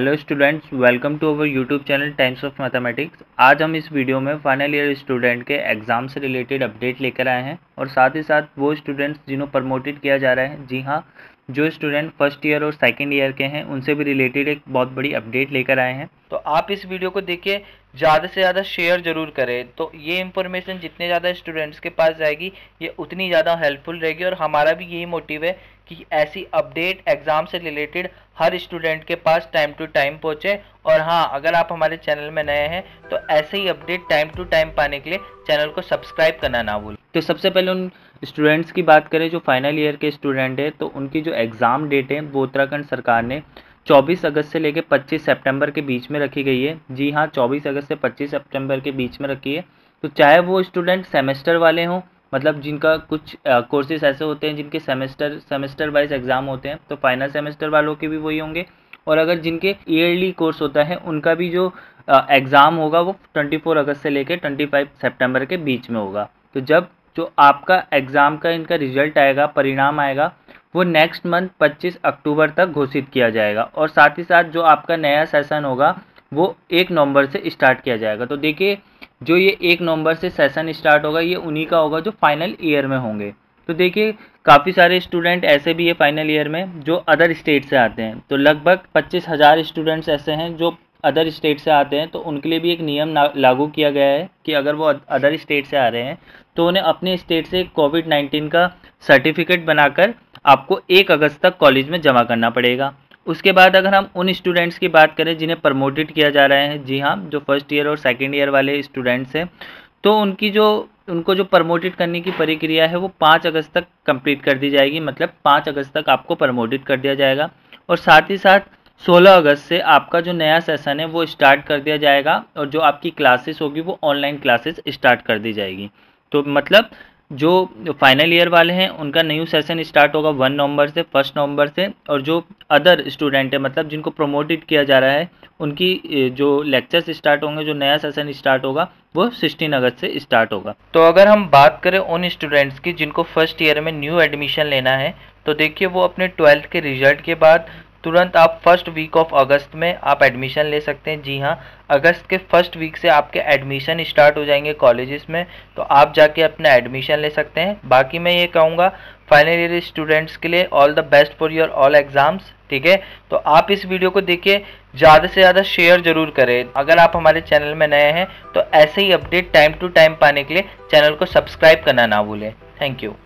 Hello students, welcome to our YouTube channel times of mathematics. आज हम इस video में फाइनल ईयर स्टूडेंट के एग्ज़ाम से रिलेटेड अपडेट लेकर आए हैं और साथ ही साथ वो स्टूडेंट्स जिन्हों प्रमोटेड किया जा रहा है। जी हाँ, जो स्टूडेंट फर्स्ट ईयर और सेकंड ईयर के हैं उनसे भी रिलेटेड एक बहुत बड़ी अपडेट लेकर आए हैं। तो आप इस वीडियो को देखिए, ज़्यादा से ज़्यादा शेयर ज़रूर करें। तो ये इन्फॉर्मेशन जितने ज़्यादा स्टूडेंट्स के पास जाएगी ये उतनी ज़्यादा हेल्पफुल रहेगी और हमारा भी यही मोटिव है कि ऐसी अपडेट एग्ज़ाम से रिलेटेड हर स्टूडेंट के पास टाइम टू टाइम पहुँचे। और हाँ, अगर आप हमारे चैनल में नए हैं तो ऐसे ही अपडेट टाइम टू टाइम पाने के लिए चैनल को सब्सक्राइब करना ना भूलें। तो सबसे पहले उन स्टूडेंट्स की बात करें जो फाइनल ईयर के स्टूडेंट हैं, तो उनकी जो एग्ज़ाम डेट है वो उत्तराखंड सरकार ने 24 अगस्त से लेकर 25 सितंबर के बीच में रखी गई है। जी हाँ, 24 अगस्त से 25 सितंबर के बीच में रखी है। तो चाहे वो स्टूडेंट सेमेस्टर वाले हों, मतलब जिनका कुछ कोर्सेज़ ऐसे होते हैं जिनके सेमेस्टर वाइज एग्ज़ाम होते हैं, तो फाइनल सेमेस्टर वालों के भी वही होंगे। और अगर जिनके ईयरली कोर्स होता है उनका भी जो एग्ज़ाम होगा वो 24 अगस्त से लेकर 25 सितंबर के बीच में होगा। तो जब जो आपका एग्ज़ाम का इनका रिजल्ट आएगा, परिणाम आएगा, वो नेक्स्ट मंथ 25 अक्टूबर तक घोषित किया जाएगा। और साथ ही साथ जो आपका नया सेशन होगा वो 1 नवंबर से स्टार्ट किया जाएगा। तो देखिए, जो ये 1 नवंबर से सेशन स्टार्ट होगा ये उन्हीं का होगा जो फाइनल ईयर में होंगे। तो देखिए, काफ़ी सारे स्टूडेंट ऐसे भी है फाइनल ईयर में जो अदर स्टेट से आते हैं। तो लगभग 25,000 स्टूडेंट्स ऐसे हैं जो अदर स्टेट से आते हैं। तो उनके लिए भी एक नियम लागू किया गया है कि अगर वो अदर स्टेट से आ रहे हैं तो उन्हें अपने स्टेट से कोविड-19 का सर्टिफिकेट बनाकर आपको 1 अगस्त तक कॉलेज में जमा करना पड़ेगा। उसके बाद अगर हम उन स्टूडेंट्स की बात करें जिन्हें प्रमोटेड किया जा रहा है, जी हाँ, जो फर्स्ट ईयर और सेकेंड ईयर वाले स्टूडेंट्स हैं, तो उनको जो प्रमोटेड करने की प्रक्रिया है वो 5 अगस्त तक कंप्लीट कर दी जाएगी। मतलब 5 अगस्त तक आपको प्रमोटेड कर दिया जाएगा। और साथ ही साथ 16 अगस्त से आपका जो नया सेशन है वो स्टार्ट कर दिया जाएगा और जो आपकी क्लासेस होगी वो ऑनलाइन क्लासेस स्टार्ट कर दी जाएगी। तो मतलब जो फाइनल ईयर वाले हैं उनका न्यू सेशन स्टार्ट होगा 1 नवंबर से। और जो अदर स्टूडेंट है, मतलब जिनको प्रमोटेड किया जा रहा है, उनकी जो लेक्चर्स स्टार्ट होंगे, जो नया सेशन स्टार्ट होगा वो 16 अगस्त से स्टार्ट होगा। तो अगर हम बात करें उन स्टूडेंट्स की जिनको फर्स्ट ईयर में न्यू एडमिशन लेना है, तो देखिए वो अपने 12th के रिजल्ट के बाद तुरंत आप फर्स्ट वीक ऑफ अगस्त में आप एडमिशन ले सकते हैं। जी हाँ, अगस्त के फर्स्ट वीक से आपके एडमिशन स्टार्ट हो जाएंगे कॉलेजेस में, तो आप जाके अपना एडमिशन ले सकते हैं। बाकी मैं ये कहूँगा फाइनल ईयर स्टूडेंट्स के लिए all the best for your all exams. ठीक है, तो आप इस वीडियो को देखिए, ज़्यादा से ज़्यादा शेयर ज़रूर करें। अगर आप हमारे चैनल में नए हैं तो ऐसे ही अपडेट टाइम टू टाइम पाने के लिए चैनल को सब्सक्राइब करना ना भूलें। Thank you.